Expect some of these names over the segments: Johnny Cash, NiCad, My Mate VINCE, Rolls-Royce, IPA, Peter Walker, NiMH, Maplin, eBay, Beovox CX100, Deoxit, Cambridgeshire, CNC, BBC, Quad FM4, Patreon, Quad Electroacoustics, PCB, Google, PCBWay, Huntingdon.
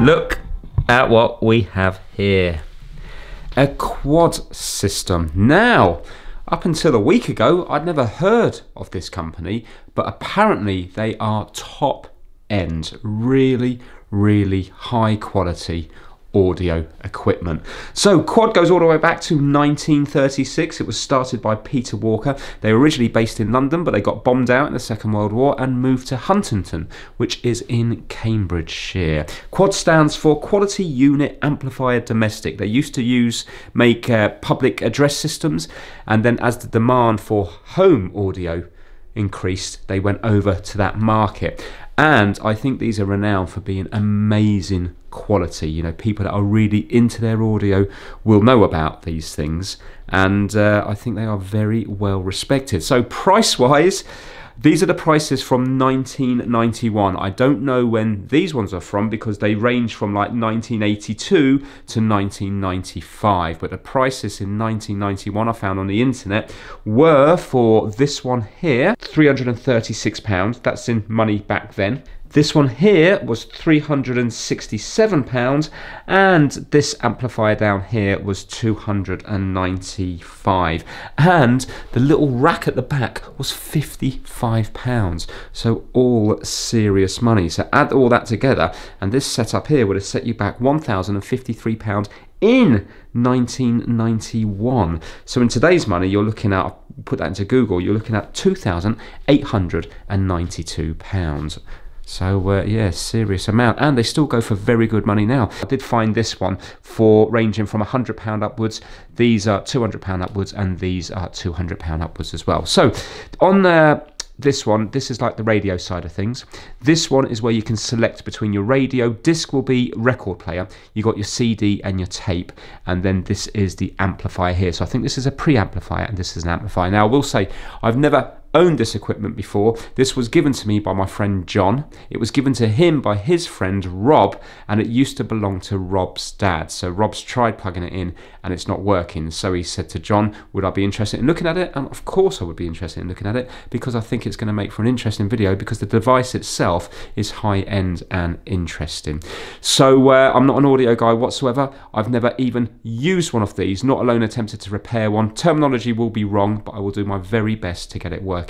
Look at what we have here. A quad system. Now, up until a week ago, I'd never heard of this company, but apparently they are top end, really, really high quality audio equipment. So Quad goes all the way back to 1936. It was started by Peter Walker. They were originally based in London, but they got bombed out in the Second World War and moved to Huntingdon, which is in Cambridgeshire. Quad stands for Quality Unit Amplifier Domestic. They used to make public address systems, and then as the demand for home audio increased, they went over to that market. And I think these are renowned for being amazing quality. You know, people that are really into their audio will know about these things, and I think they are very well respected. So price-wise, these are the prices from 1991. I don't know when these ones are from, because they range from like 1982 to 1995. But the prices in 1991 I found on the internet were for this one here, £336. That's in money back then. This one here was £367, and this amplifier down here was £295, and the little rack at the back was £55. So all serious money. So add all that together, and this setup here would have set you back £1,053 in 1991. So in today's money, you're looking at, put that into Google, you're looking at £2,892. So yeah, serious amount, and they still go for very good money now. I did find this one for ranging from £100 upwards. These are £200 upwards, and these are £200 upwards as well. So on this one, this is like the radio side of things. This one is where you can select between your radio, disc will be record player, you got your CD and your tape, and then this is the amplifier here. So I think this is a preamplifier and this is an amplifier. Now I will say, I've never owned this equipment before. This was given to me by my friend John. It was given to him by his friend Rob, and it used to belong to Rob's dad. So Rob's tried plugging it in and it's not working. So he said to John, would I be interested in looking at it? And of course I would be interested in looking at it, because I think it's going to make for an interesting video, because the device itself is high end and interesting. So I'm not an audio guy whatsoever. I've never even used one of these, not alone attempted to repair one. Terminology will be wrong, but I will do my very best to get it working.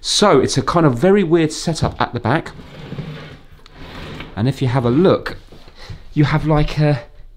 So it's a kind of very weird setup at the back, and if you have a look, you have like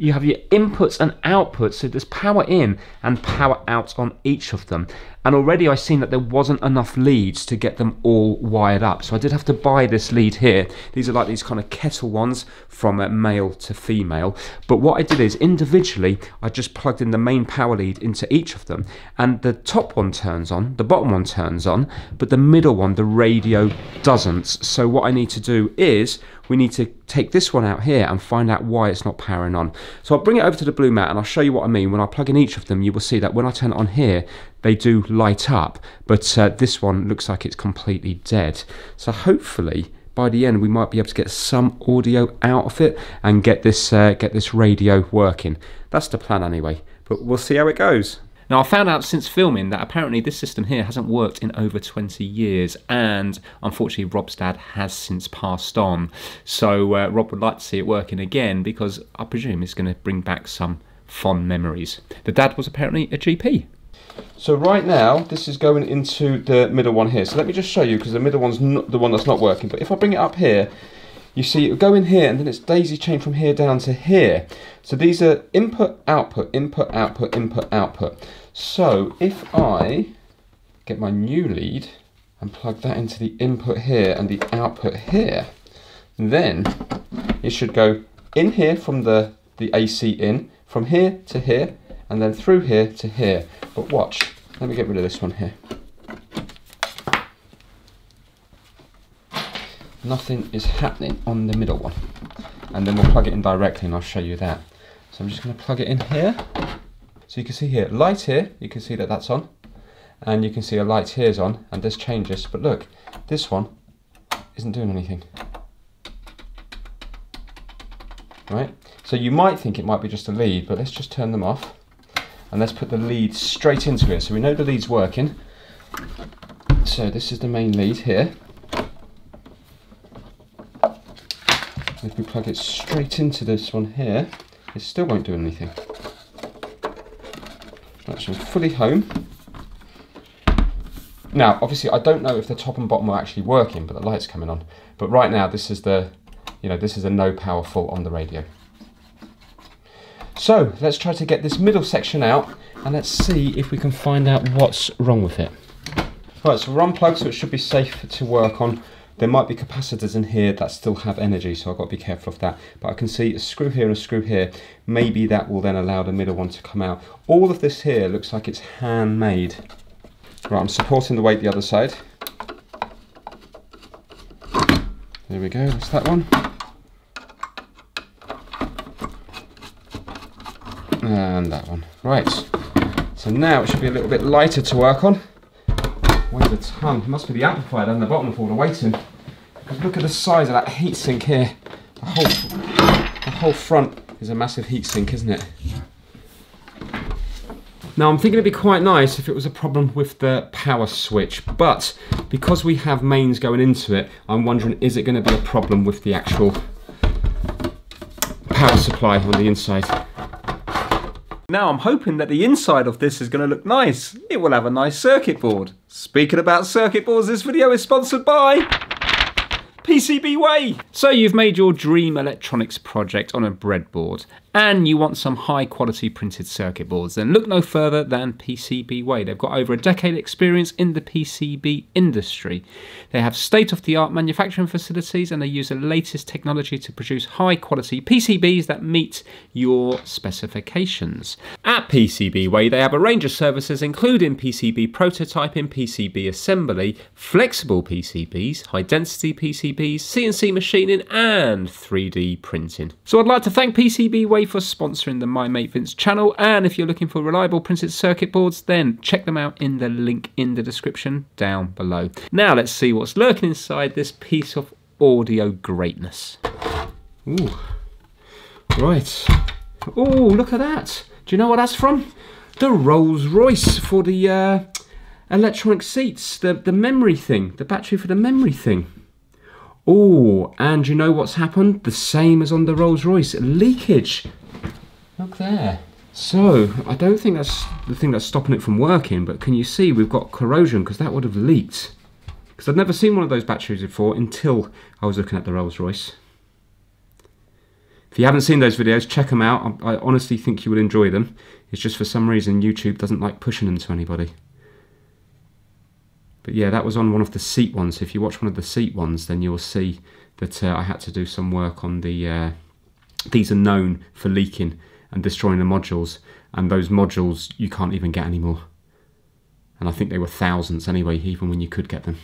you have your inputs and outputs, so there's power in and power out on each of them. And already I've seen that there wasn't enough leads to get them all wired up, so I did have to buy this lead here. These are like these kind of kettle ones from male to female. But what I did is, individually, I just plugged in the main power lead into each of them, and the top one turns on, the bottom one turns on, but the middle one, the radio, doesn't. So what I need to do is, we need to take this one out here and find out why it's not powering on. So I'll bring it over to the blue mat and I'll show you what I mean. When I plug in each of them, you will see that when I turn it on here, they do light up, but this one looks like it's completely dead. So hopefully by the end we might be able to get some audio out of it and get this radio working. That's the plan anyway, but we'll see how it goes. Now, I found out since filming that apparently this system here hasn't worked in over 20 years, and unfortunately Rob's dad has since passed on. So Rob would like to see it working again, because I presume it's going to bring back some fond memories. The dad was apparently a GP. So right now, this is going into the middle one here. So let me just show you, because the middle one's not the one that's not working. But if I bring it up here, you see it'll go in here, and then it's daisy chain from here down to here. So these are input, output, input, output, input, output. So if I get my new lead and plug that into the input here and the output here, then it should go in here from the AC in, from here to here, and then through here to here. But watch, let me get rid of this one here. Nothing is happening on the middle one. And then we'll plug it in directly and I'll show you that. So I'm just gonna plug it in here. So you can see here, light here, you can see that that's on. And you can see a light here's on, and this changes. But look, this one isn't doing anything. Right? So you might think it might be just a lead, but let's just turn them off. And let's put the lead straight into it. So we know the lead's working. So this is the main lead here. If we plug it straight into this one here, it still won't do anything. That's fully home. Now, obviously, I don't know if the top and bottom are actually working, but the light's coming on. But right now, this is the, you know, this is a no power fault on the radio. So let's try to get this middle section out, and let's see if we can find out what's wrong with it. All right, so we're unplugged, so it should be safe to work on. There might be capacitors in here that still have energy, so I've got to be careful of that. But I can see a screw here and a screw here. Maybe that will then allow the middle one to come out. All of this here looks like it's handmade. Right, I'm supporting the weight the other side. There we go, that's that one. And that one. Right, so now it should be a little bit lighter to work on. Weighs a ton. It must be the amplifier down the bottom with all the weight in. Because look at the size of that heatsink here. The whole front is a massive heatsink, isn't it? Now I'm thinking it'd be quite nice if it was a problem with the power switch, but because we have mains going into it, I'm wondering, is it going to be a problem with the actual power supply on the inside? Now I'm hoping that the inside of this is going to look nice. It will have a nice circuit board. Speaking about circuit boards, this video is sponsored by PCBWay. So you've made your dream electronics project on a breadboard and you want some high quality printed circuit boards, then look no further than PCBWay. They've got over a decade experience in the PCB industry. They have state-of-the-art manufacturing facilities and they use the latest technology to produce high quality PCBs that meet your specifications. At PCBWay, they have a range of services including PCB prototyping, PCB assembly, flexible PCBs, high density PCBs, CNC machining and 3D printing. So I'd like to thank PCBWay for sponsoring the My Mate Vince channel, and if you're looking for reliable printed circuit boards, then check them out in the link in the description down below. Now let's see what's lurking inside this piece of audio greatness. Ooh. Right. Oh, look at that. Do you know what that's from? The Rolls-Royce for the electronic seats, the memory thing, the battery for the memory thing. Oh, and you know what's happened? The same as on the Rolls-Royce, leakage. Look there. So, I don't think that's the thing that's stopping it from working, but can you see we've got corrosion, because that would have leaked. Because I'd never seen one of those batteries before until I was looking at the Rolls-Royce. If you haven't seen those videos, check them out. I honestly think you will enjoy them. It's just for some reason YouTube doesn't like pushing them to anybody. But yeah, that was on one of the seat ones. If you watch one of the seat ones, then you'll see that I had to do some work on the... these are known for leaking and destroying the modules. And those modules you can't even get anymore. And I think they were thousands anyway, even when you could get them.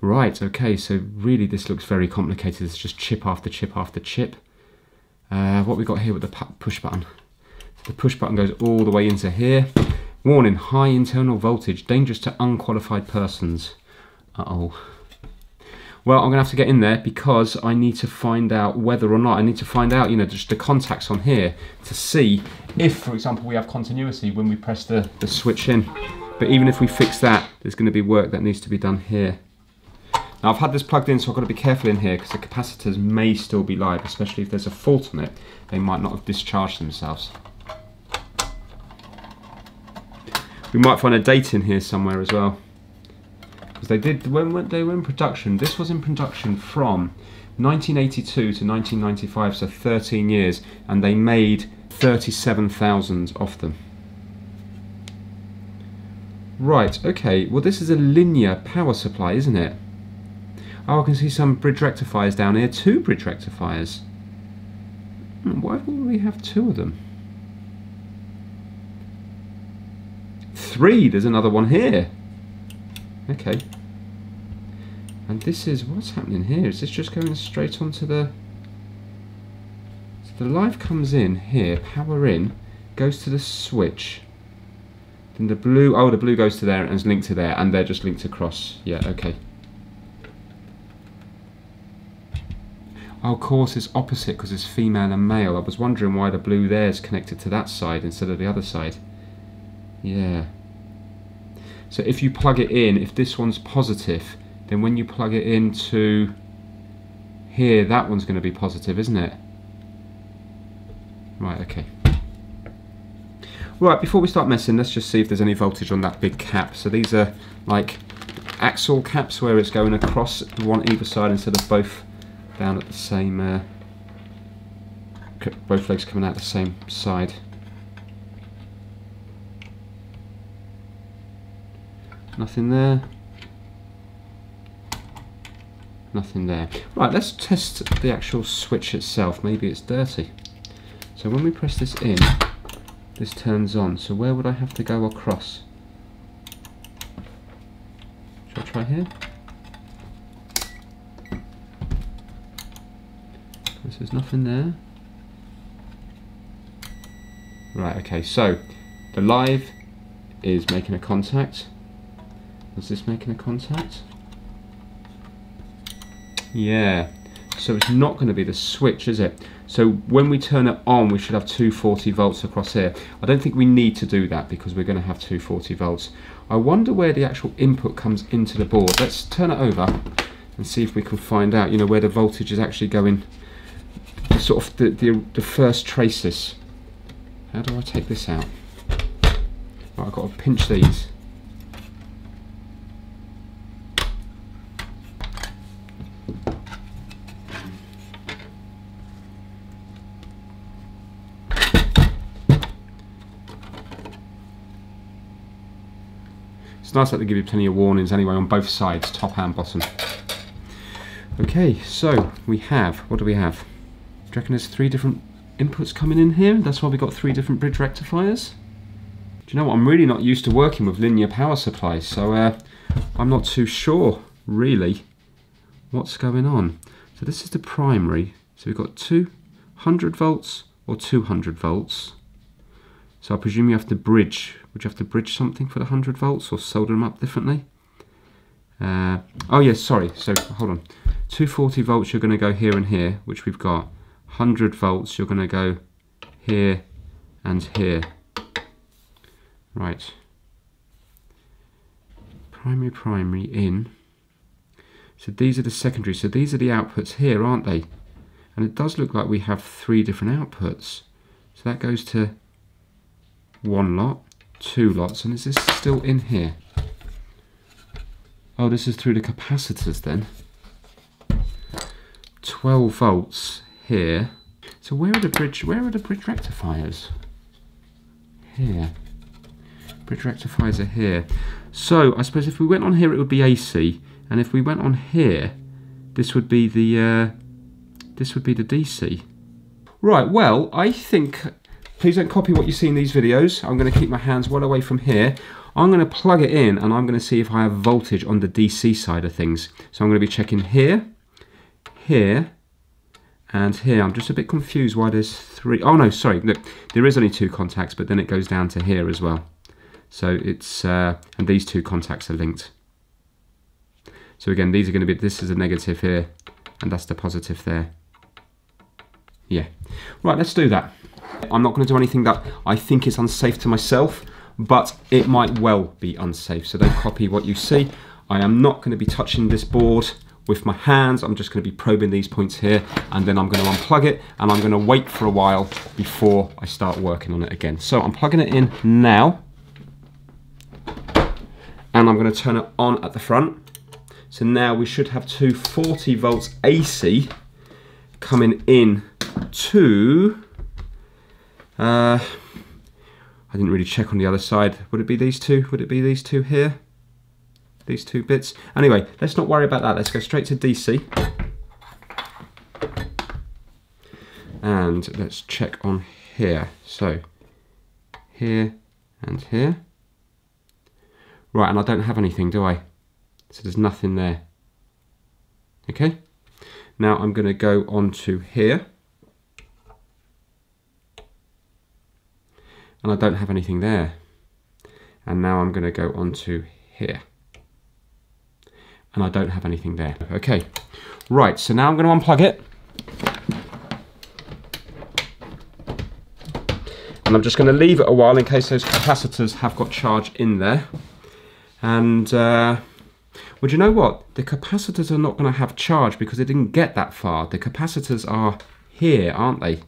Right, okay, so really this looks very complicated. It's just chip after chip after chip. What we got here with the push button. The push button goes all the way into here. Warning, high internal voltage, dangerous to unqualified persons. Uh-oh. Well, I'm going to have to get in there because I need to find out whether or not, I need to find out, you know, just the contacts on here to see if, for example, we have continuity when we press the switch in. But even if we fix that, there's going to be work that needs to be done here. Now, I've had this plugged in, so I've got to be careful in here because the capacitors may still be live, especially if there's a fault on it. They might not have discharged themselves. We might find a date in here somewhere as well. Because they did, when they were in production, this was in production from 1982 to 1995, so 13 years, and they made 37,000 of them. Right, okay, well this is a linear power supply, isn't it? Oh, I can see some bridge rectifiers down here, two bridge rectifiers. Why would we have two of them? Three, there's another one here. Okay. And this is, what's happening here? Is this just going straight onto the... So the live comes in here, power in, goes to the switch. Then the blue, oh, the blue goes to there and is linked to there, and they're just linked across. Yeah, okay. Oh, of course, it's opposite because it's female and male. I was wondering why the blue there is connected to that side instead of the other side. Yeah. So if you plug it in, if this one's positive, then when you plug it into here, that one's going to be positive, isn't it? Right, okay. Right, before we start messing, let's just see if there's any voltage on that big cap. So these are like axle caps where it's going across one either side instead of both down at the same, both legs coming out the same side. Nothing there. Nothing there. Right, let's test the actual switch itself. Maybe it's dirty. So when we press this in, this turns on. So where would I have to go across? Should I try here? Because there's nothing there. Right, okay, so the live is making a contact. Is this making a contact? Yeah, so it's not going to be the switch, is it? So when we turn it on, we should have 240 volts across here. I don't think we need to do that because we're going to have 240 volts. I wonder where the actual input comes into the board. Let's turn it over and see if we can find out, you know, where the voltage is actually going, sort of the first traces. How do I take this out? Right, I've got to pinch these. It's nice that they give you plenty of warnings anyway on both sides, top and bottom. Okay, so we have, what do we have? Do you reckon there's three different inputs coming in here? That's why we got three different bridge rectifiers? Do you know what, I'm really not used to working with linear power supplies, so I'm not too sure, really, what's going on. So this is the primary, so we've got 200 volts or 200 volts. So I presume you have to bridge. Would you have to bridge something for the 100 volts or solder them up differently? Oh yes, sorry, so hold on. 240 volts you're going to go here and here, which we've got. 100 volts you're going to go here and here. Right. Primary in. So these are the secondary, so these are the outputs here, aren't they? And it does look like we have three different outputs. So that goes to one lot, two lots, and is this still in here? Oh, this is through the capacitors then. 12 volts here. So where are the bridge rectifiers? Here. Bridge rectifiers are here. So I suppose if we went on here it would be AC, and if we went on here this would be the DC. Right, well, I think, please don't copy what you see in these videos. I'm going to keep my hands well away from here. I'm going to plug it in and I'm going to see if I have voltage on the DC side of things. So I'm going to be checking here, here, and here. I'm just a bit confused why there's three. Oh no, sorry, look, there is only two contacts, but then it goes down to here as well. So it's, and these two contacts are linked. So again, these are going to be, this is a negative here, and that's the positive there. Yeah. Right, let's do that. I'm not going to do anything that I think is unsafe to myself, but it might well be unsafe, so don't copy what you see. I am not going to be touching this board with my hands. I'm just going to be probing these points here, and then I'm going to unplug it, and I'm going to wait for a while before I start working on it again. So I'm plugging it in now, and I'm going to turn it on at the front. So now we should have 240 volts AC coming in to... I didn't really check on the other side. Would it be these two? Would it be these two here? These two bits? Anyway, let's not worry about that. Let's go straight to DC. And let's check on here. So, here and here. Right, and I don't have anything, do I? So there's nothing there. Okay. Now I'm going to go on to here. And I don't have anything there. And now I'm going to go on to here. And I don't have anything there. Okay. Right, so now I'm going to unplug it. And I'm just going to leave it a while in case those capacitors have got charge in there. And well, do you know what? The capacitors are not going to have charge because they didn't get that far. The capacitors are here, aren't they?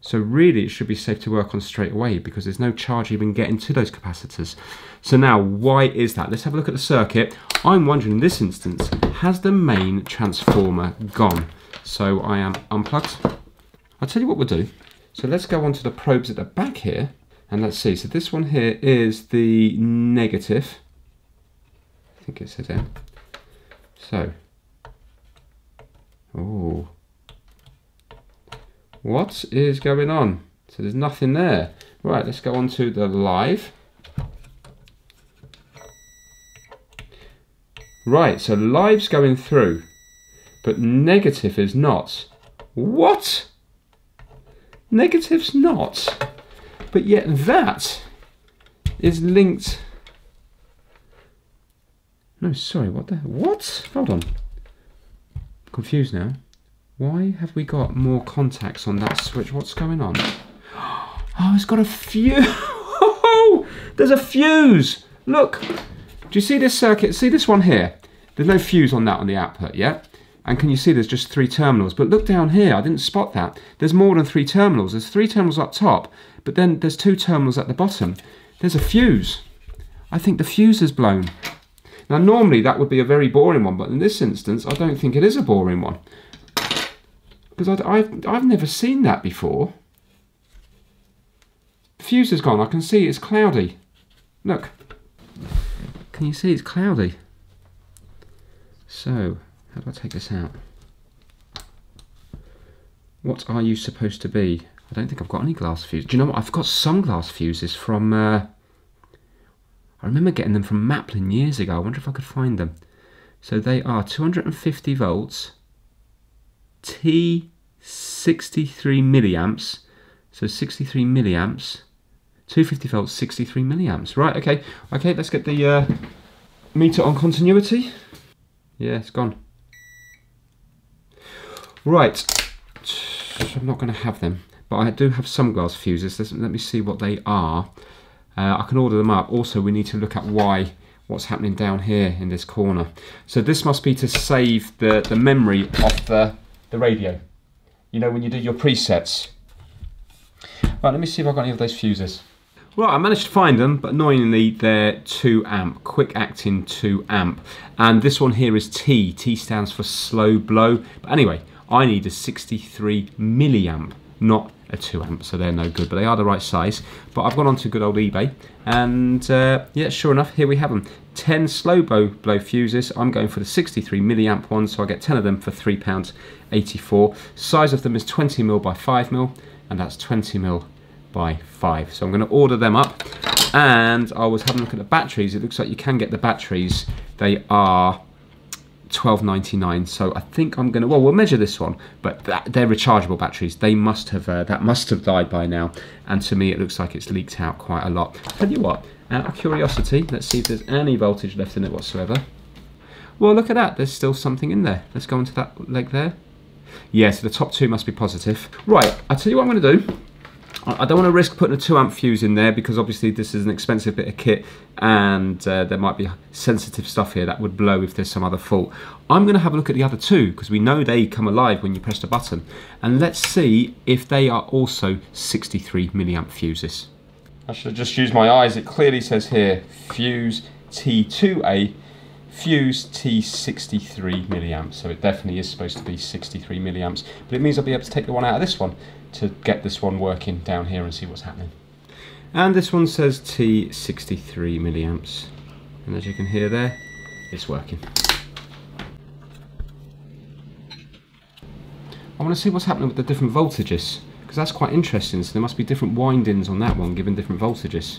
So really it should be safe to work on straight away because there's no charge even getting to those capacitors. So now why is that? Let's have a look at the circuit. I'm wondering in this instance, has the main transformer gone? So I am unplugged. I'll tell you what we'll do. So let's go on to the probes at the back here and let's see. So this one here is the negative. I think it's it. So, oh, what is going on? So there's nothing there. Right, let's go on to the live. Right, so live's going through, but negative is not. What? Negative's not, but yet that is linked. No, sorry, what the, what? Hold on, I'm confused now. Why have we got more contacts on that switch? What's going on? Oh, it's got a fuse. There's a fuse. Look, do you see this circuit? See this one here? There's no fuse on that on the output, yeah? And can you see there's just 3 terminals? But look down here, I didn't spot that. There's more than 3 terminals. There's 3 terminals up top, but then there's 2 terminals at the bottom. There's a fuse. I think the fuse is blown. Now, normally that would be a very boring one, but in this instance, I don't think it is a boring one. Because I've never seen that before. The fuse is gone. I can see it's cloudy. Look. Can you see it's cloudy? So, how do I take this out? What are you supposed to be? I don't think I've got any glass fuses. Do you know what? I've got some glass fuses from... I remember getting them from Maplin years ago. I wonder if I could find them. So they are 250 volts... T63 milliamps, so 63 milliamps, 250 volts, 63 milliamps. Right, okay, okay, let's get the meter on continuity. Yeah, it's gone. Right, I'm not going to have them, but I do have some glass fuses. Let me see what they are. I can order them up. Also, we need to look at why. What's happening down here in this corner. So this must be to save the memory off the radio. You know, when you do your presets. Right, let me see if I've got any of those fuses. Well, I managed to find them, but annoyingly they're 2 amp, quick acting 2 amp. And this one here is T. T stands for slow blow. But anyway, I need a 63 milliamp, not a 2 amp, so they're no good, but they are the right size. But I've gone on to good old eBay, and yeah, sure enough, here we have them. 10 slow blow fuses. I'm going for the 63 milliamp one, so I get 10 of them for £3.84. Size of them is 20mm by 5mm, and that's 20mm by 5. So I'm going to order them up, and I was having a look at the batteries. It looks like you can get the batteries. They are £12.99, so I think I'm gonna, well, we'll measure this one, but they're rechargeable batteries. They must have that must have died by now, and to me it looks like it's leaked out quite a lot. Tell you what, out of curiosity, let's see if there's any voltage left in it whatsoever. Well, look at that, there's still something in there. Let's go into that leg there. Yeah, so the top 2 must be positive. Right, I'll tell you what I'm gonna do. I don't want to risk putting a 2 amp fuse in there because obviously this is an expensive bit of kit, and there might be sensitive stuff here that would blow if there's some other fault. I'm going to have a look at the other 2 because we know they come alive when you press the button, and let's see if they are also 63 milliamp fuses. I should have just used my eyes. It clearly says here fuse T2A, fuse T63 milliamps, so it definitely is supposed to be 63 milliamps, but it means I'll be able to take the one out of this one to get this one working down here and see what's happening. And this one says T63 milliamps, and as you can hear there, it's working. I want to see what's happening with the different voltages because that's quite interesting, so there must be different windings on that one given different voltages.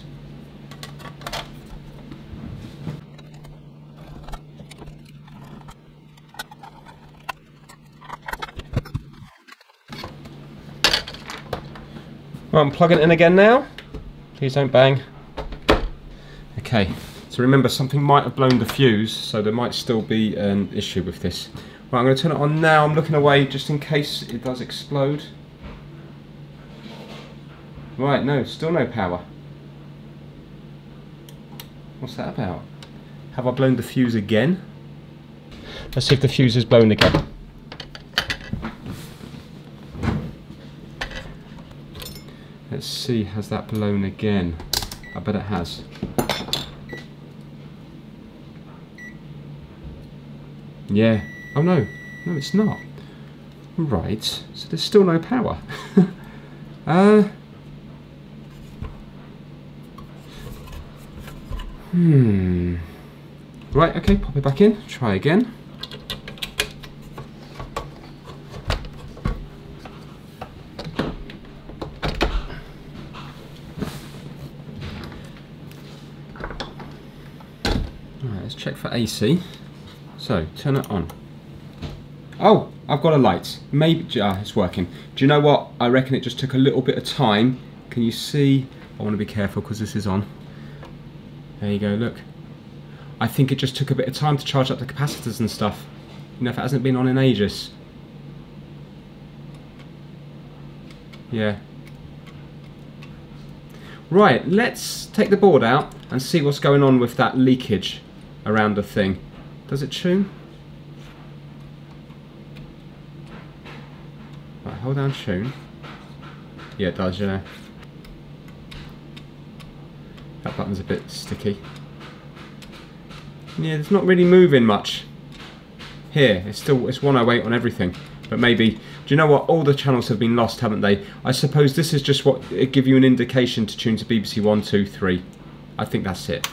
Right, I'm plugging it in again now. Please don't bang. Okay, so remember, something might have blown the fuse, so there might still be an issue with this. Right, I'm going to turn it on now. I'm looking away just in case it does explode. Right, no, still no power. What's that about? Have I blown the fuse again? Let's see if the fuse is blown again. Let's see, has that blown again? I bet it has. Yeah. Oh no. No, it's not. Right. So there's still no power. Right, okay, pop it back in. Try again. Alright, let's check for AC. So, turn it on. Oh, I've got a light. Maybe, it's working. Do you know what? I reckon it just took a little bit of time. Can you see? I want to be careful because this is on. There you go, look. I think it just took a bit of time to charge up the capacitors and stuff. You know, if it hasn't been on in ages. Yeah. Right, let's take the board out and see what's going on with that leakage around the thing. Does it tune? Right, hold down tune. Yeah, it does, yeah. That button's a bit sticky. Yeah, it's not really moving much. Here, it's 108 on everything. But maybe, do you know what? All the channels have been lost, haven't they? I suppose this is just what it give you an indication to tune to BBC 1, 2, 3. I think that's it.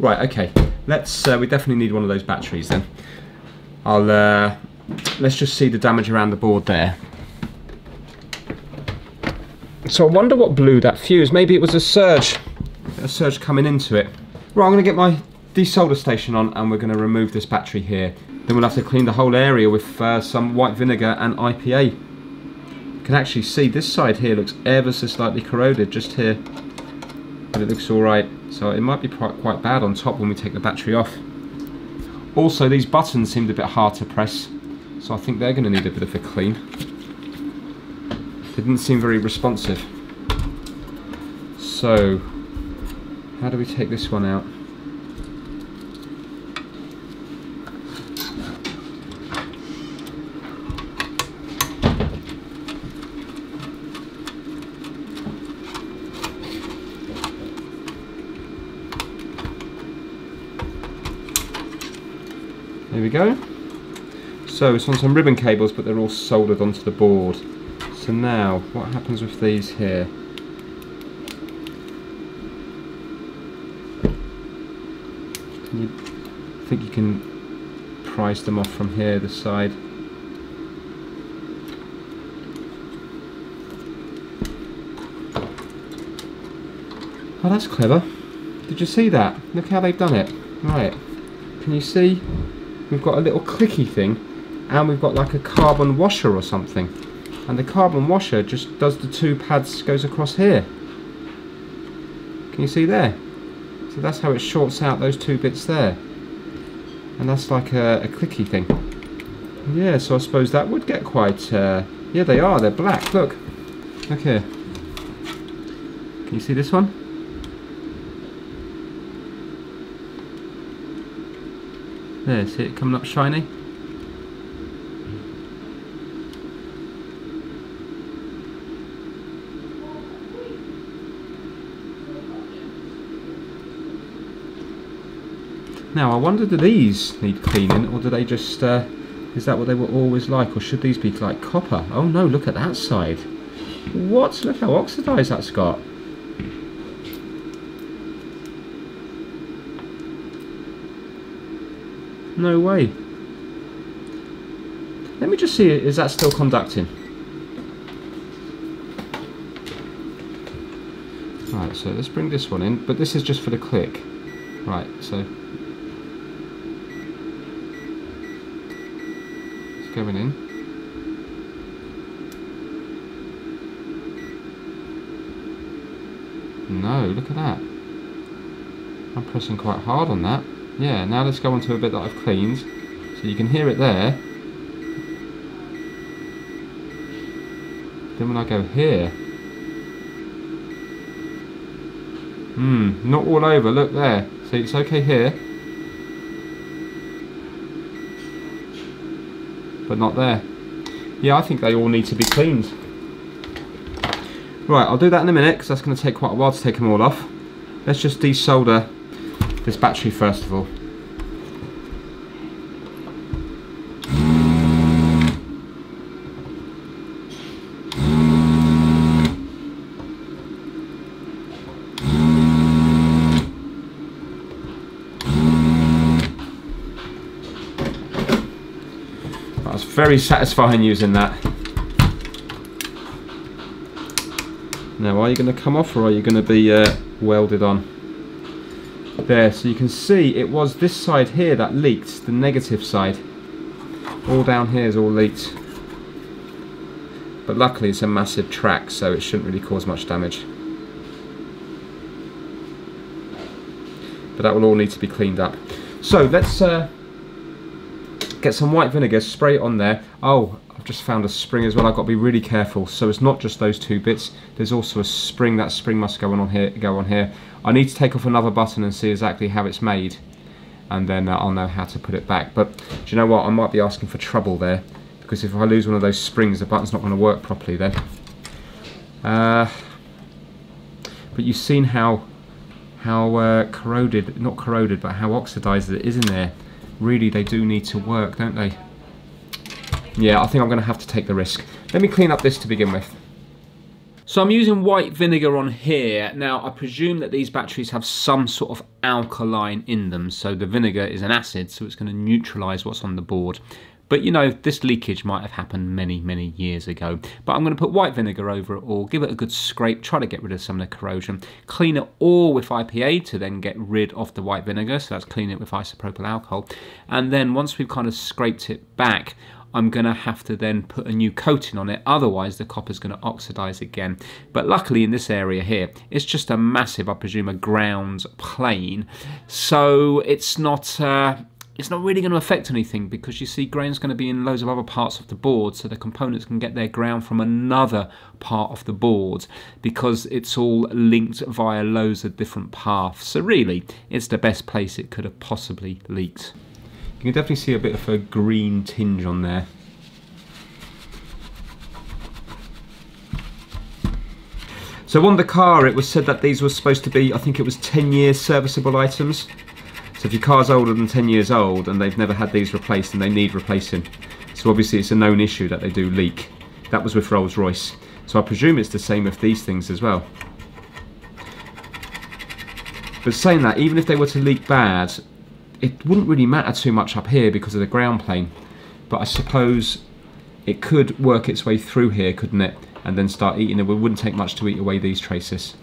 Right, okay. Let's. We definitely need one of those batteries then. Let's just see the damage around the board there. So I wonder what blew that fuse. Maybe it was a surge coming into it. Right, I'm going to get my desolder station on and we're going to remove this battery here. Then we'll have to clean the whole area with some white vinegar and IPA. You can actually see this side here looks ever so slightly corroded just here, but it looks all right. So it might be quite bad on top when we take the battery off. Also, these buttons seemed a bit hard to press, so I think they're going to need a bit of a clean. They didn't seem very responsive. So how do we take this one out? There we go. So it's on some ribbon cables, but they're all soldered onto the board. So now, what happens with these here? Can you, I think you can prise them off from here, this side. Oh, that's clever. Did you see that? Look how they've done it. Right, can you see? We've got a little clicky thing and we've got like a carbon washer or something, and the carbon washer just does the two pads, goes across here. Can you see there? So that's how it shorts out those two bits there, and that's like a clicky thing. Yeah, so I suppose that would get quite yeah, they're black. Look here. Can you see this one? There, see it coming up shiny? Now, I wonder, do these need cleaning, or do they just, is that what they were always like, or should these be like copper? Oh no, look at that side. What? Look how oxidized that's got. No way. Let me just see, is that still conducting? Right, so let's bring this one in, but this is just for the click. Right, so it's going in. No, look at that. I'm pressing quite hard on that. Yeah, now let's go on to a bit that I've cleaned. So you can hear it there. Then when I go here. Not all over, look there. See, it's okay here. but not there. Yeah, I think they all need to be cleaned. Right, I'll do that in a minute because that's going to take quite a while to take them all off. Let's just desolder this battery first of all. Very satisfying using that. Now, are you going to come off or are you going to be welded on? There, so you can see it was this side here that leaked, the negative side. All down here is all leaked. But luckily it's a massive track, so it shouldn't really cause much damage. But that will all need to be cleaned up. So let's get some white vinegar, spray it on there. Oh, I've just found a spring as well. I've got to be really careful, so it's not just those two bits, there's also a spring. That spring must go on here. I need to take off another button and see exactly how it's made, and then I'll know how to put it back. But do you know what, I might be asking for trouble there, because if I lose one of those springs the button's not going to work properly then. But you've seen how corroded, not corroded, but how oxidized it is in there. Really, they do need to work, don't they? Yeah, I think I'm going to have to take the risk. Let me clean up this to begin with. So I'm using white vinegar on here. Now, I presume that these batteries have some sort of alkaline in them. So the vinegar is an acid, so it's going to neutralise what's on the board. But you know, this leakage might have happened many, many years ago. But I'm going to put white vinegar over it all, give it a good scrape, try to get rid of some of the corrosion, clean it all with IPA to then get rid of the white vinegar. So that's clean it with isopropyl alcohol. And then once we've kind of scraped it back, I'm going to have to then put a new coating on it. Otherwise, the copper's going to oxidize again. But luckily in this area here, it's just a massive, I presume, a ground plane. So it's not really going to affect anything, because you see grain's going to be in loads of other parts of the board, so the components can get their ground from another part of the board because it's all linked via loads of different paths. So really, it's the best place it could have possibly leaked. You can definitely see a bit of a green tinge on there. So on the car, it was said that these were supposed to be, I think it was 10 years serviceable items. So if your car's older than 10 years old and they've never had these replaced, and they need replacing, so obviously it's a known issue that they do leak. That was with Rolls-Royce. So I presume it's the same with these things as well. But saying that, even if they were to leak bad, it wouldn't really matter too much up here because of the ground plane. But I suppose it could work its way through here, couldn't it? And then start eating it. It wouldn't take much to eat away these traces.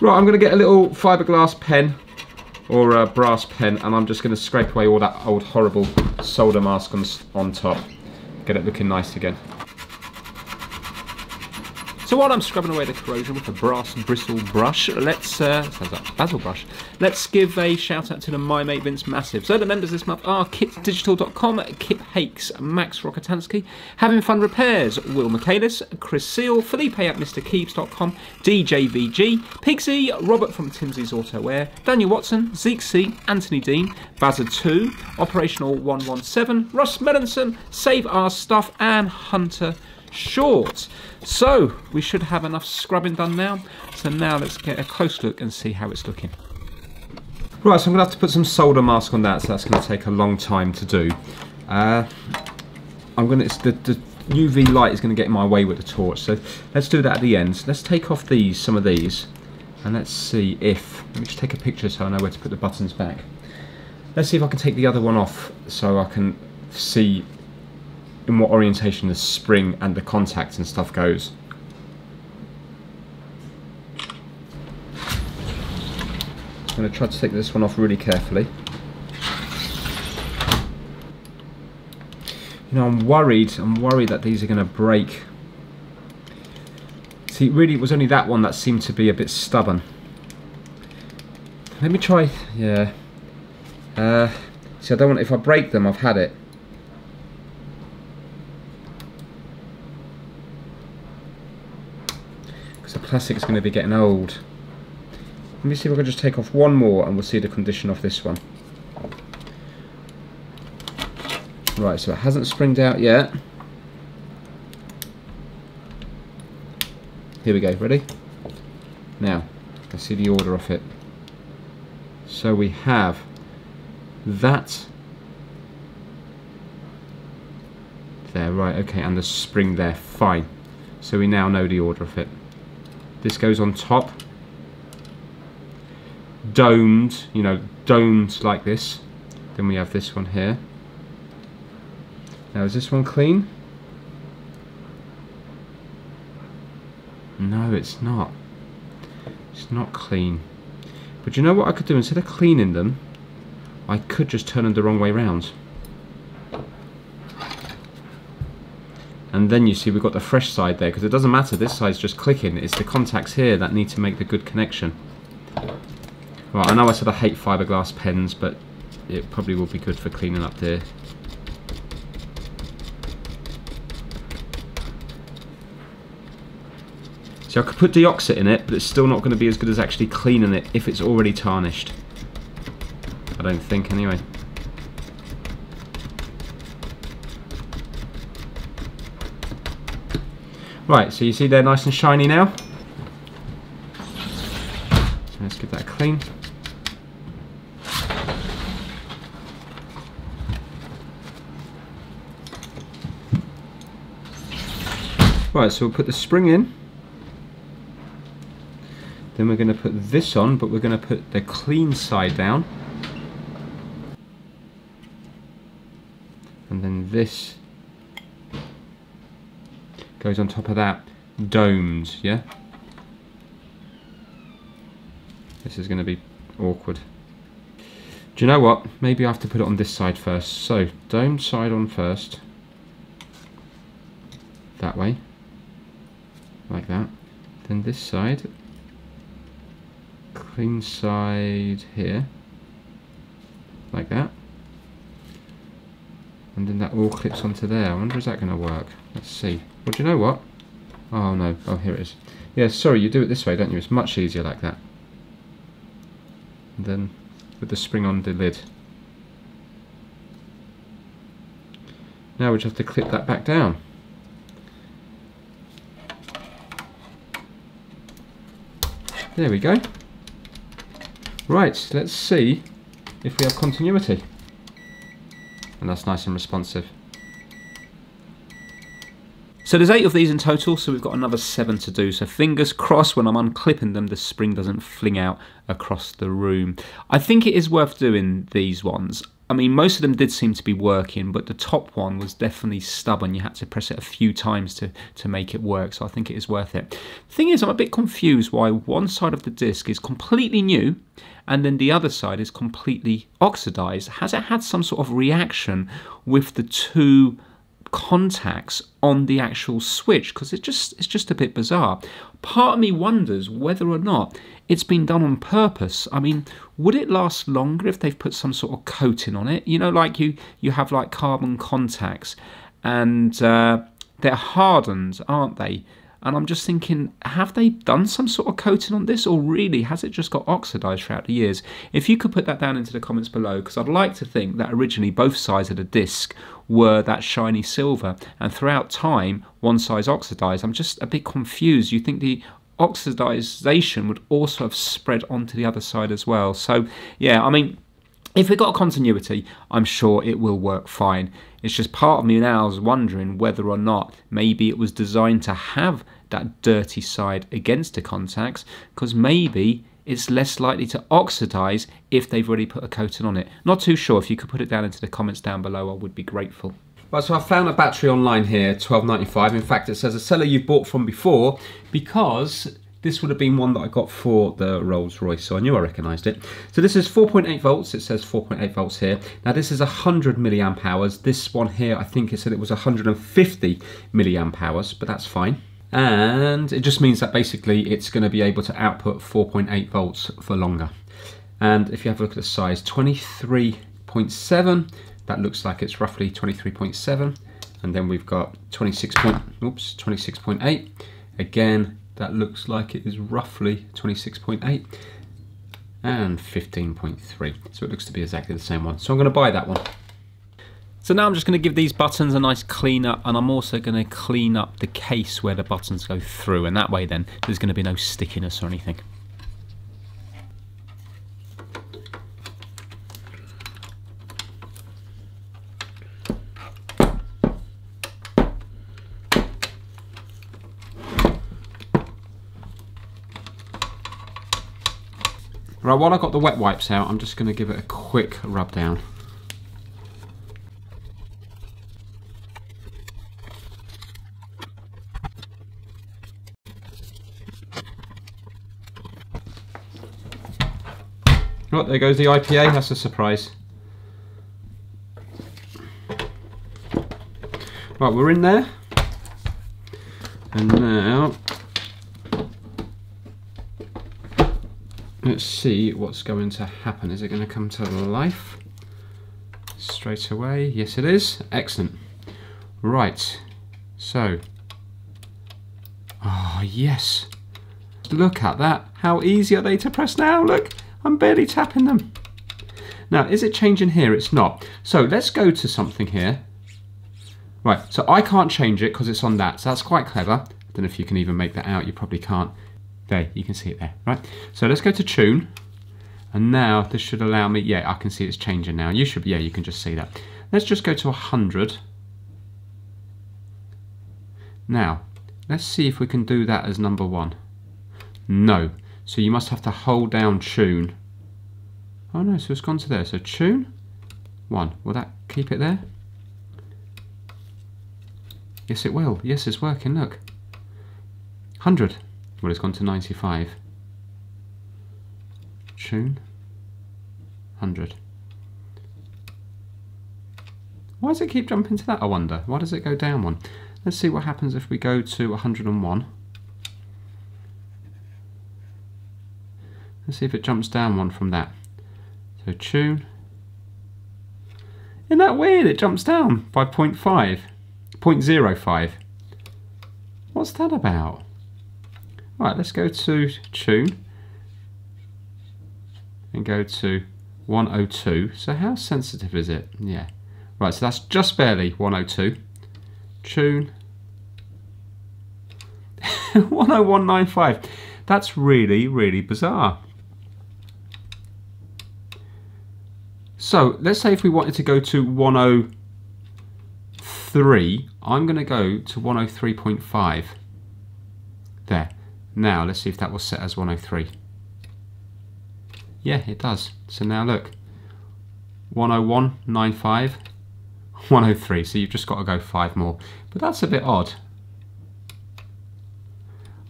Right, I'm going to get a little fiberglass pen or a brass pen, and I'm just going to scrape away all that old horrible solder mask on top. Get it looking nice again. So while I'm scrubbing away the corrosion with a brass bristle brush, let's, sounds like a basil brush, let's give a shout out to the My Mate Vince Massive. So the members this month are kitdigital.com, Kip Hakes, Max Rokotansky, Having Fun Repairs, Will Michaelis, Chris Seal, Felipe at MrKeebs.com, DJVG, Pigsy, Robert from Timsey's Auto Wear, Daniel Watson, Zeke C, Anthony Dean, Bazza2, Operational 117, Russ Melanson, Save Our Stuff, and Hunter Short. So we should have enough scrubbing done now. So now let's get a close look and see how it's looking. Right, so I'm gonna have to put some solder mask on that, so that's gonna take a long time to do. The UV light is gonna get in my way with the torch, so let's do that at the end. Let's take off these, some of these, and let's see if, let me just take a picture so I know where to put the buttons back. Let's see if I can take the other one off so I can see in what orientation the spring and the contact and stuff goes. I'm going to try to take this one off really carefully. You know, I'm worried that these are going to break. See, really it was only that one that seemed to be a bit stubborn. Let me try, yeah. See, I don't want, if I break them, I've had it. Plastic's going to be getting old. Let me see if I can just take off one more and we'll see the condition of this one. Right, so it hasn't springed out yet. Here we go, ready? Now, let's see the order of it. So we have that there, right, okay, and the spring there, fine. So we now know the order of it. This goes on top. Domed, you know, domed like this. Then we have this one here. Now, is this one clean? No, it's not. It's not clean. But you know what I could do? Instead of cleaning them, I could just turn them the wrong way round. And then you see we've got the fresh side there, because it doesn't matter, this side's just clicking. It's the contacts here that need to make the good connection. Right, I know I said I hate fiberglass pens, but it probably will be good for cleaning up there. So I could put Deoxit in it, but it's still not going to be as good as actually cleaning it if it's already tarnished. I don't think, anyway. Right, so you see they're nice and shiny now. So let's give that a clean. Right, so we'll put the spring in. Then we're going to put this on, but we're going to put the clean side down. And then this goes on top of that, domed, yeah? This is going to be awkward. Do you know what? Maybe I have to put it on this side first. So, domed side on first. That way. Like that. Then this side. Clean side here. Like that. And then that all clips onto there. I wonder, is that going to work? Let's see. Well, do you know what? Oh, no. Oh, here it is. Yeah, sorry, you do it this way, don't you? It's much easier like that. And then with the spring on the lid. Now we just have to clip that back down. There we go. Right, let's see if we have continuity. And that's nice and responsive. So there's 8 of these in total, so we've got another 7 to do. So fingers crossed when I'm unclipping them, the spring doesn't fling out across the room. I think it is worth doing these ones. I mean, most of them did seem to be working, but the top one was definitely stubborn. You had to press it a few times to make it work, so I think it is worth it. The thing is, I'm a bit confused why one side of the disc is completely new, and then the other side is completely oxidized. Has it had some sort of reaction with the two contacts on the actual switch? Because it's just a bit bizarre. Part of me wonders whether or not it's been done on purpose. I mean, would it last longer if they've put some sort of coating on it? You know, like you have like carbon contacts, and they're hardened, aren't they? And I'm just thinking, have they done some sort of coating on this, or really has it just got oxidized throughout the years? If you could put that down into the comments below, because I'd like to think that originally both sides of the disc were that shiny silver, and throughout time, one side's oxidized. I'm just a bit confused. You think the oxidization would also have spread onto the other side as well. So, yeah, I mean, if we got continuity, I'm sure it will work fine. It's just part of me now is wondering whether or not maybe it was designed to have that dirty side against the contacts, because maybe it's less likely to oxidize if they've already put a coating on it. Not too sure. If you could put it down into the comments down below, I would be grateful. Right, so I found a battery online here, £12.95. In fact, it says a seller you bought from before, because this would have been one that I got for the Rolls-Royce, so I knew I recognised it. So this is 4.8 volts. It says 4.8 volts here. Now this is 100 milliamp hours. This one here, I think it said it was 150 milliamp hours, but that's fine. And it just means that basically it's going to be able to output 4.8 volts for longer. And if you have a look at the size, 23.7. That looks like it's roughly 23.7. And then we've got 26.8. Again, that looks like it is roughly 26.8. and 15.3. So it looks to be exactly the same one. So I'm going to buy that one. So now I'm just going to give these buttons a nice clean up, and I'm also going to clean up the case where the buttons go through, and that way then there's going to be no stickiness or anything. Right, while I've got the wet wipes out, I'm just going to give it a quick rub down. Oh, there goes the IPA, that's a surprise. Right, we're in there. And now, let's see what's going to happen. Is it going to come to life straight away? Yes, it is. Excellent. Right, so, oh yes. Look at that. How easy are they to press now? Look. I'm barely tapping them. Now, is it changing here? It's not. So let's go to something here. Right, so I can't change it because it's on that. So that's quite clever. I don't know if you can even make that out. You probably can't. There, you can see it there, right? So let's go to tune. And now this should allow me, yeah, I can see it's changing now. You should, yeah, you can just see that. Let's just go to 100. Now, let's see if we can do that as number one. No. So you must have to hold down tune. Oh no, so it's gone to there. So tune, 1. Will that keep it there? Yes, it will. Yes, it's working, look. 100. Well, it's gone to 95. Tune, 100. Why does it keep jumping to that, I wonder? Why does it go down one? Let's see what happens if we go to 101. Let's see if it jumps down one from that. So tune. Isn't that weird? It jumps down by 0.5. 0.05. What's that about? Right, let's go to tune. And go to 102. So how sensitive is it? Yeah. Right, so that's just barely 102. Tune. 101.95. That's really, really bizarre. So let's say if we wanted to go to 103, I'm going to go to 103.5. There. Now let's see if that will set as 103. Yeah, it does. So now look, 101.95, 103. So you've just got to go 5 more. But that's a bit odd.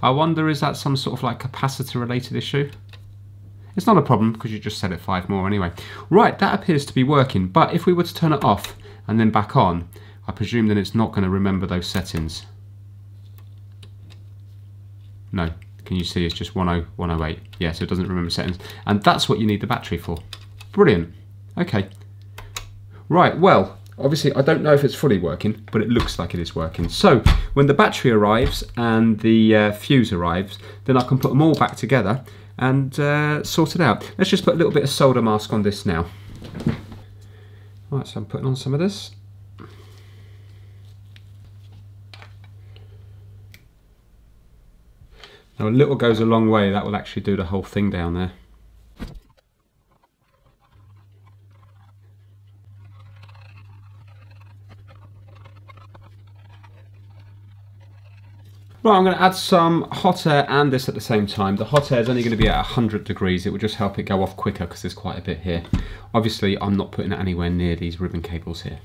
I wonder, is that some sort of like capacitor related issue? It's not a problem because you just set it 5 more anyway. Right, that appears to be working, but if we were to turn it off and then back on, I presume then it's not going to remember those settings. No, can you see it's just 10108? Yeah, so it doesn't remember settings. And that's what you need the battery for. Brilliant. Okay. Right, well, obviously I don't know if it's fully working, but it looks like it is working. So when the battery arrives and the fuse arrives, then I can put them all back together and sort it out. Let's just put a little bit of solder mask on this now. Right, so I'm putting on some of this. Now a little goes a long way, that will actually do the whole thing down there. Right, I'm going to add some hot air and this at the same time. The hot air is only going to be at 100 degrees. It will just help it go off quicker because there's quite a bit here. Obviously, I'm not putting it anywhere near these ribbon cables here.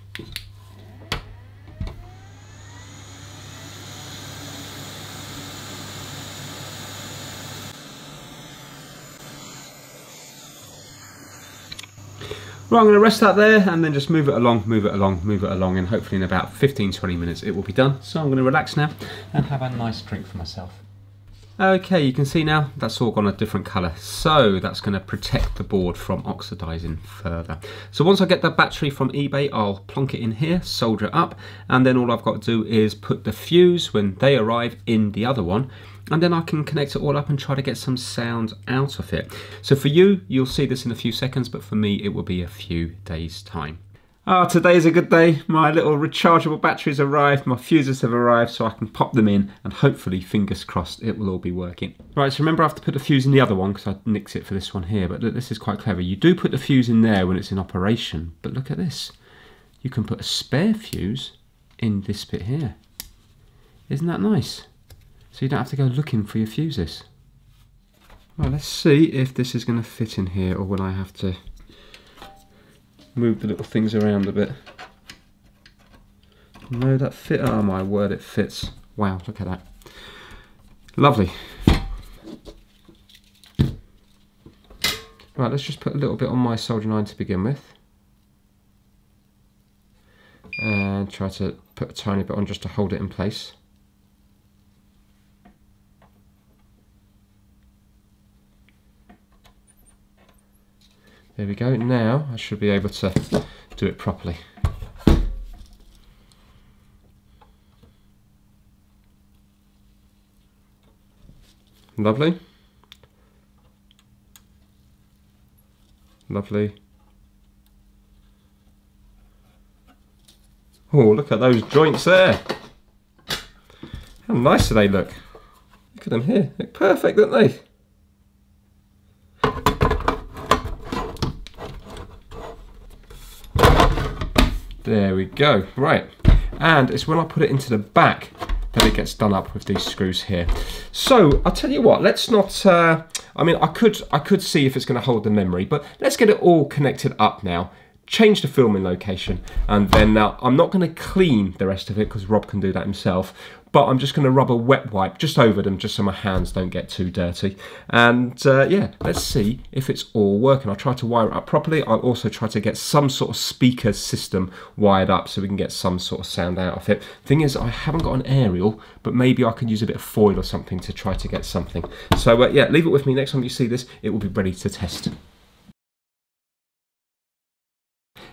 Right, I'm going to rest that there and then just move it along, and hopefully in about 15-20 minutes it will be done. So I'm going to relax now and have a nice drink for myself. Okay, you can see now that's all gone a different colour, so that's going to protect the board from oxidising further. So once I get the battery from eBay, I'll plonk it in here, solder it up, and then all I've got to do is put the fuse, when they arrive, in the other one, and then I can connect it all up and try to get some sound out of it. So for you, you'll see this in a few seconds, but for me, it will be a few days' time. Ah, today is a good day. My little rechargeable batteries arrived, my fuses have arrived, so I can pop them in and hopefully, fingers crossed, it will all be working. Right, so remember I have to put the fuse in the other one because I nicked it for this one here, but look, this is quite clever. You do put the fuse in there when it's in operation, but look at this. You can put a spare fuse in this bit here. Isn't that nice? So you don't have to go looking for your fuses. Right, let's see if this is going to fit in here or will I have to move the little things around a bit. No, that fit. Oh my word, it fits. Wow, look at that. Lovely. Right, let's just put a little bit on my soldering iron to begin with. And try to put a tiny bit on just to hold it in place. There we go, now I should be able to do it properly. Lovely. Lovely. Oh, look at those joints there. How nice do they look? Look at them here, they look perfect, don't they? There we go, right. And it's when I put it into the back that it gets done up with these screws here. So I'll tell you what, let's not, I mean, I could see if it's gonna hold the memory, but let's get it all connected up now, change the filming location, and then now I'm not gonna clean the rest of it because Rob can do that himself, but I'm just gonna rub a wet wipe just over them just so my hands don't get too dirty. And yeah, let's see if it's all working. I'll try to wire it up properly. I'll also try to get some sort of speaker system wired up so we can get some sort of sound out of it. Thing is, I haven't got an aerial, but maybe I could use a bit of foil or something to try to get something. So yeah, leave it with me. Next time you see this, it will be ready to test.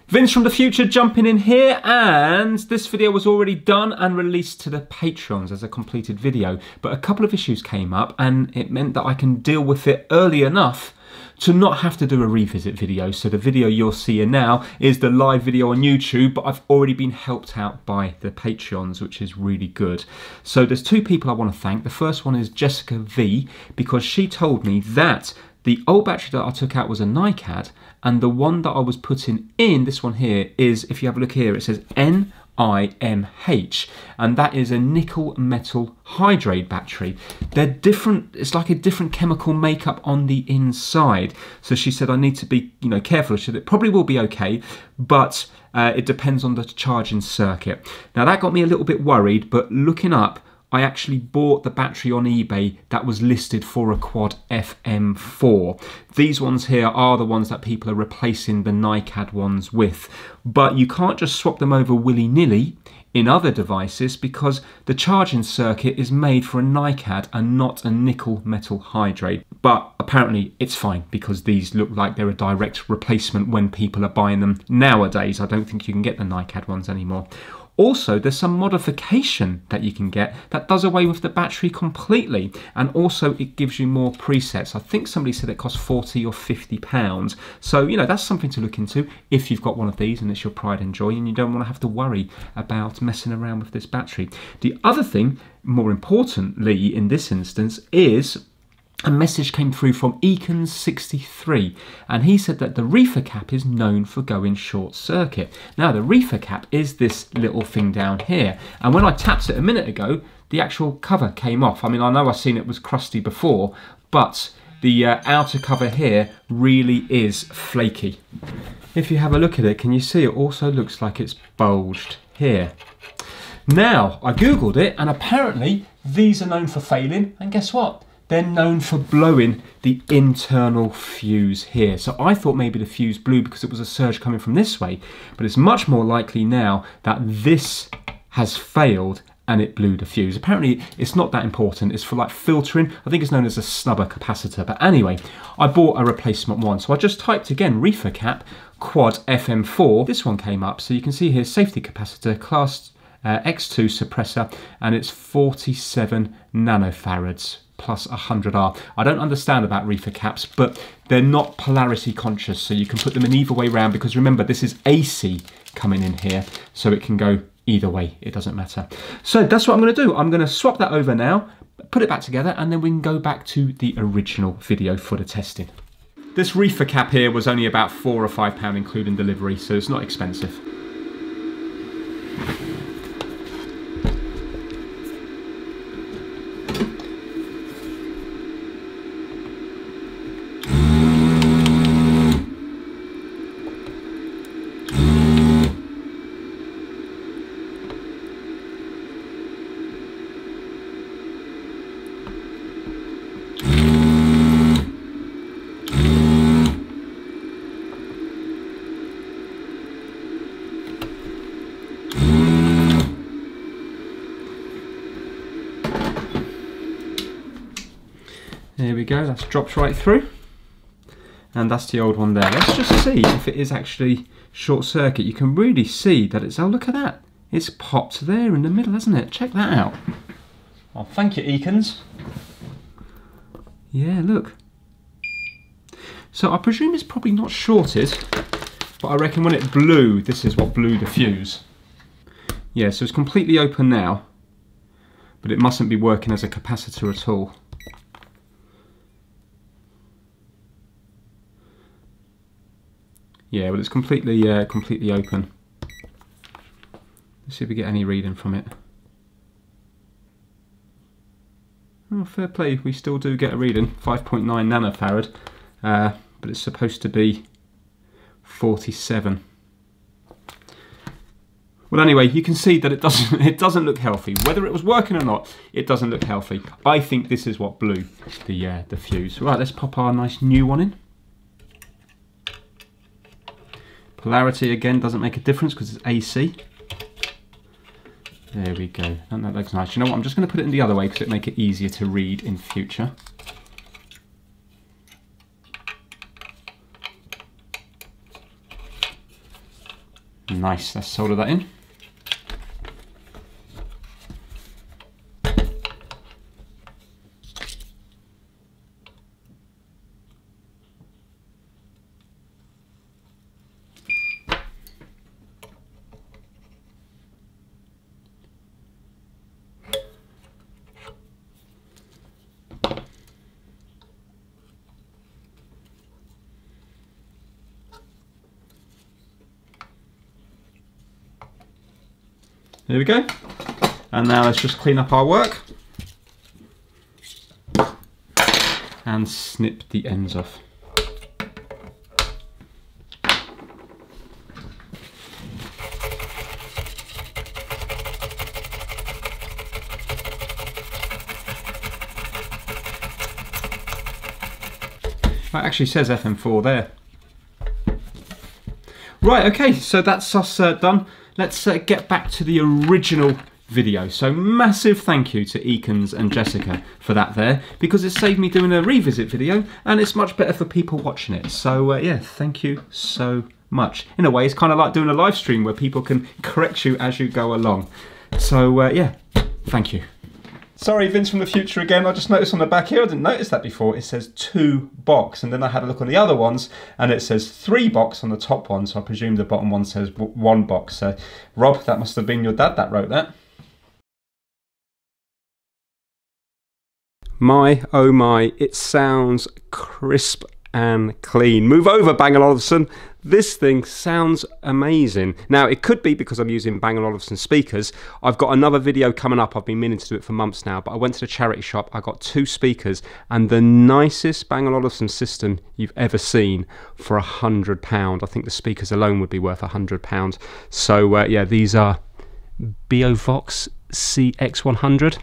Vince from the future jumping in here, and this video was already done and released to the Patrons as a completed video, but a couple of issues came up and it meant that I can deal with it early enough to not have to do a revisit video. So the video you're seeing now is the live video on YouTube, but I've already been helped out by the Patreons, which is really good. So there's two people I want to thank. The first one is Jessica V, because she told me that the old battery that I took out was a NiCad, and the one that I was putting in, this one here, is, if you have a look here, it says NIMH, and that is a nickel metal hydride battery. They're different, it's like a different chemical makeup on the inside. So she said I need to be, you know, careful. She said it probably will be okay, but it depends on the charging circuit. Now that got me a little bit worried, but looking up, I actually bought the battery on eBay that was listed for a Quad FM4. These ones here are the ones that people are replacing the NiCad ones with. But you can't just swap them over willy-nilly in other devices because the charging circuit is made for a NiCad and not a nickel metal hydride. But apparently it's fine because these look like they're a direct replacement when people are buying them nowadays. I don't think you can get the NiCad ones anymore. Also, there's some modification that you can get that does away with the battery completely, and also it gives you more presets. I think somebody said it costs £40 or £50. So, you know, that's something to look into if you've got one of these and it's your pride and joy and you don't want to have to worry about messing around with this battery. The other thing, more importantly in this instance, is a message came through from Econ63, and he said that the reefer cap is known for going short circuit. Now the reefer cap is this little thing down here, and when I tapped it a minute ago, the actual cover came off. I mean, I know I've seen it was crusty before, but the outer cover here really is flaky. If you have a look at it, can you see it also looks like it's bulged here? Now I googled it, and apparently these are known for failing, and guess what? They're known for blowing the internal fuse here. So I thought maybe the fuse blew because it was a surge coming from this way, but it's much more likely now that this has failed and it blew the fuse. Apparently it's not that important, it's for like filtering. I think it's known as a snubber capacitor, but anyway, I bought a replacement one. So I just typed again, reefer cap, Quad FM4. This one came up, so you can see here, safety capacitor, class X2 suppressor, and it's 47 nanofarads. plus 100R. I don't understand about reefer caps, but they're not polarity conscious, so you can put them in either way round, because remember, this is AC coming in here, so it can go either way, it doesn't matter. So that's what I'm gonna do. I'm gonna swap that over now, put it back together, and then we can go back to the original video for the testing. This reefer cap here was only about £4 or £5 including delivery, so it's not expensive. There we go, that's dropped right through. And that's the old one there. Let's just see if it is actually short circuit. You can really see that it's, oh look at that. It's popped there in the middle, hasn't it? Check that out. Oh, thank you, Eakins. Yeah, look. So I presume it's probably not shorted, but I reckon when it blew, this is what blew the fuse. Yeah, so it's completely open now, but it mustn't be working as a capacitor at all. Yeah, well, it's completely open. Let's see if we get any reading from it. Oh, fair play, we still do get a reading, 5.9 nanofarad, but it's supposed to be 47. Well, anyway, you can see that it doesn't look healthy. Whether it was working or not, it doesn't look healthy. I think this is what blew the fuse. Right, let's pop our nice new one in. Polarity again doesn't make a difference because it's AC. There we go. And that looks nice. You know what? I'm just going to put it in the other way because it'll make it easier to read in future. Nice. Let's solder that in. There we go. And now let's just clean up our work and snip the ends off. That actually says FM4 there. Right, okay, so that's us done. Let's get back to the original video. So massive thank you to Eakins and Jessica for that there, because it saved me doing a revisit video and it's much better for people watching it. So yeah, thank you so much. In a way, it's kind of like doing a live stream where people can correct you as you go along. So yeah, thank you. Sorry, Vince from the future again. I just noticed on the back here, I didn't notice that before, it says 2 box, and then I had a look on the other ones and it says 3 box on the top one, so I presume the bottom one says 1 box. So Rob, that must have been your dad that wrote that. My, oh my, it sounds crisp and clean. Move over, Bang & Olufsen. This thing sounds amazing. Now, it could be because I'm using Bang & Olufsen speakers. I've got another video coming up. I've been meaning to do it for months now, but I went to the charity shop. I got 2 speakers and the nicest Bang & Olufsen system you've ever seen for £100. I think the speakers alone would be worth £100. So yeah, these are Beovox CX100.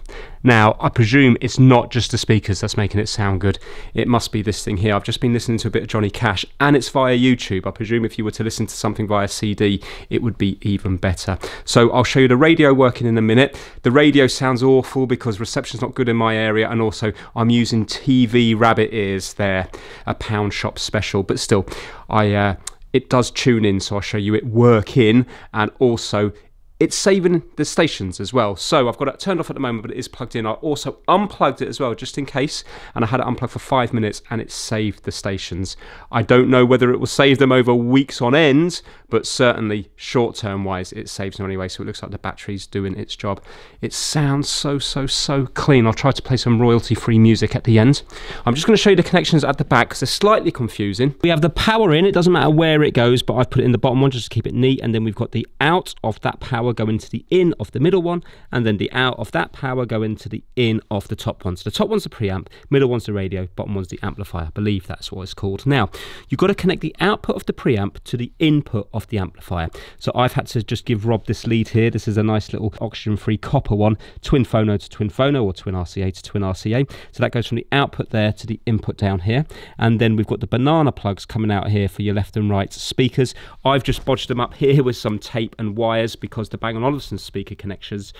Now, I presume it's not just the speakers that's making it sound good. It must be this thing here. I've just been listening to a bit of Johnny Cash, and it's via YouTube. I presume if you were to listen to something via CD, it would be even better. So I'll show you the radio working in a minute. The radio sounds awful because reception's not good in my area, and also I'm using TV rabbit ears there, a pound shop special, but still, it does tune in, so I'll show you it work in, and also It's saving the stations as well. So I've got it turned off at the moment, but it is plugged in. I also unplugged it as well, just in case. And I had it unplugged for 5 minutes and it saved the stations. I don't know whether it will save them over weeks on end, but certainly short-term wise, it saves them anyway. So it looks like the battery's doing its job. It sounds so, so, so clean. I'll try to play some royalty-free music at the end. I'm just gonna show you the connections at the back because they're slightly confusing. We have the power in, it doesn't matter where it goes, but I've put it in the bottom one just to keep it neat. And then we've got the out of that power go into the in of the middle one, and then the out of that power go into the in of the top one. So the top one's the preamp, middle one's the radio, bottom one's the amplifier. I believe that's what it's called. Now, you've got to connect the output of the preamp to the input of the amplifier. So I've had to just give Rob this lead here. This is a nice little oxygen-free copper one, twin phono to twin phono, or twin RCA to twin RCA. So that goes from the output there to the input down here. And then we've got the banana plugs coming out here for your left and right speakers. I've just bodged them up here with some tape and wires because the Bang & Olufsen speaker connections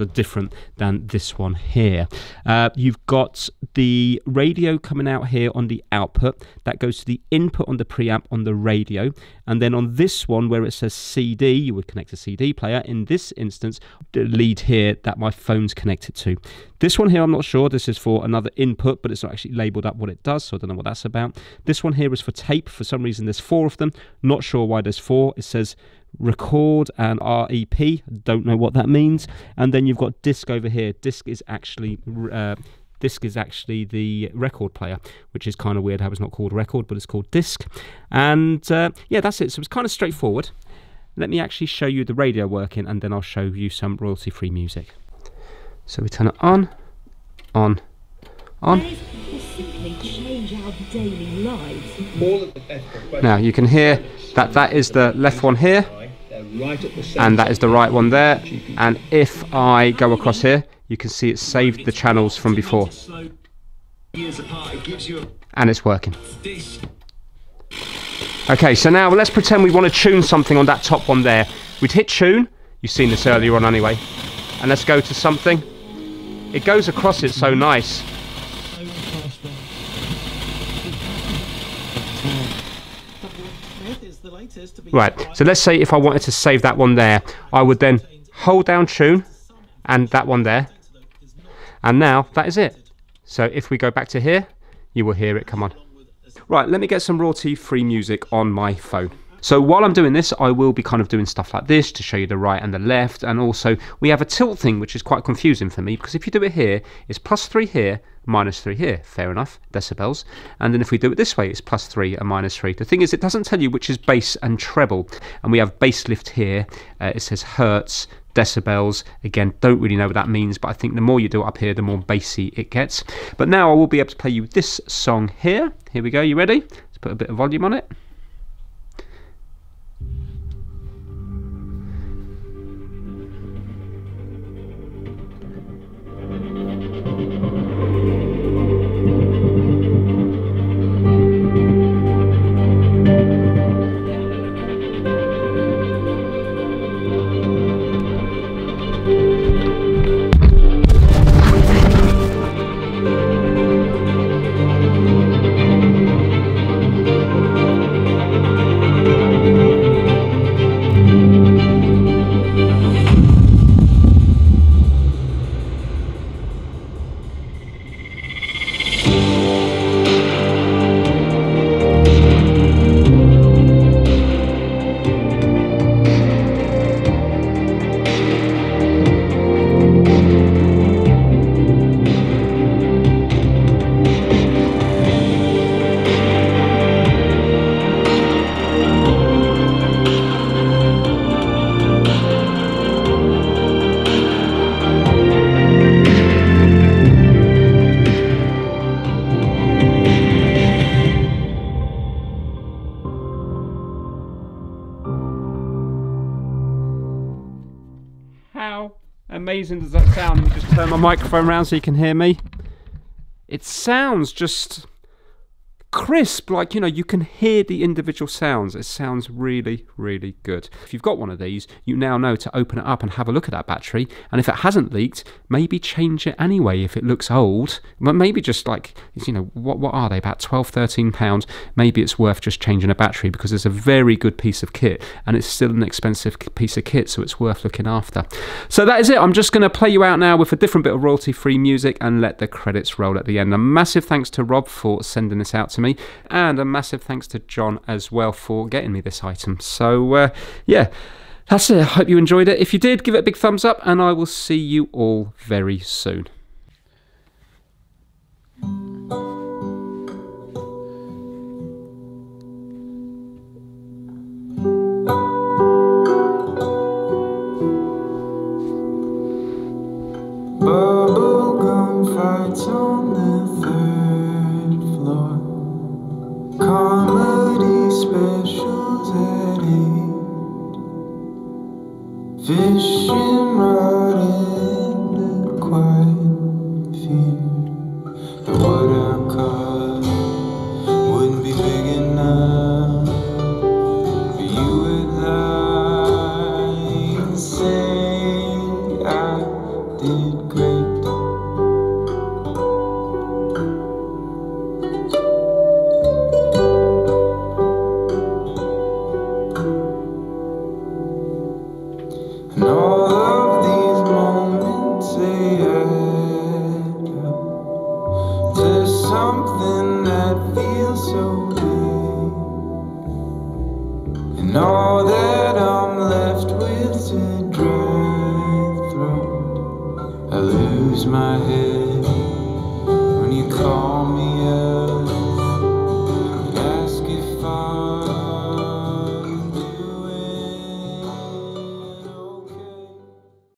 are different than this one here. You've got the radio coming out here on the output. That goes to the input on the preamp on the radio. And then on this one where it says CD, you would connect a CD player. In this instance, the lead here that my phone's connected to. This one here, I'm not sure. This is for another input, but it's not actually labelled up what it does, so I don't know what that's about. This one here is for tape. For some reason, there's 4 of them. Not sure why there's 4. It says record and REP, don't know what that means. And then you've got disc over here. Disc is actually the record player, which is kind of weird how it's not called record, but it's called disc. And yeah, that's it. So it's kind of straightforward. Let me actually show you the radio working, and then I'll show you some royalty-free music. So we turn it on. Now you can hear that that is the left one here, and that is the right one there. And if I go across here, you can see it saved the channels from before. And it's working. Okay, so now let's pretend we want to tune something on that top one there. We'd hit tune, you've seen this earlier on anyway. And let's go to something. It goes across it so nice. Right, so let's say if I wanted to save that one there, I would then hold down tune and that one there, and now that is it. So if we go back to here, you will hear it come on. Right, let me get some royalty-free music on my phone. So while I'm doing this, I will be kind of doing stuff like this to show you the right and the left, and also we have a tilt thing, which is quite confusing for me, because if you do it here, it's +3 here, -3 here, fair enough, decibels. And then if we do it this way, it's +3 and -3. The thing is, it doesn't tell you which is bass and treble. And we have bass lift here, it says hertz, decibels. Again, don't really know what that means, but I think the more you do it up here, the more bassy it gets. But now I will be able to play you this song here. Here we go, you ready? Let's put a bit of volume on it. How amazing does that sound? Let me just turn my microphone around so you can hear me. It sounds just crisp, like, you know, you can hear the individual sounds. It sounds really, really good. If you've got one of these, you now know to open it up and have a look at that battery, and if it hasn't leaked, maybe change it anyway if it looks old. But maybe just, like, you know, what are they, about £12–13? Maybe it's worth just changing a battery, because it's a very good piece of kit, and it's still an expensive piece of kit, so it's worth looking after. So that is it. I'm just going to play you out now with a different bit of royalty-free music and let the credits roll at the end. A massive thanks to Rob for sending this out to me, and a massive thanks to John as well for getting me this item. So yeah, that's it. I hope you enjoyed it. If you did, give it a big thumbs up, and I will see you all very soon. Bubblegum fights on the 3rd floor. Comedy specials at 8. Fishing rod in the quiet field. The wood I caught wouldn't be big enough for you and I. Say I did great. My head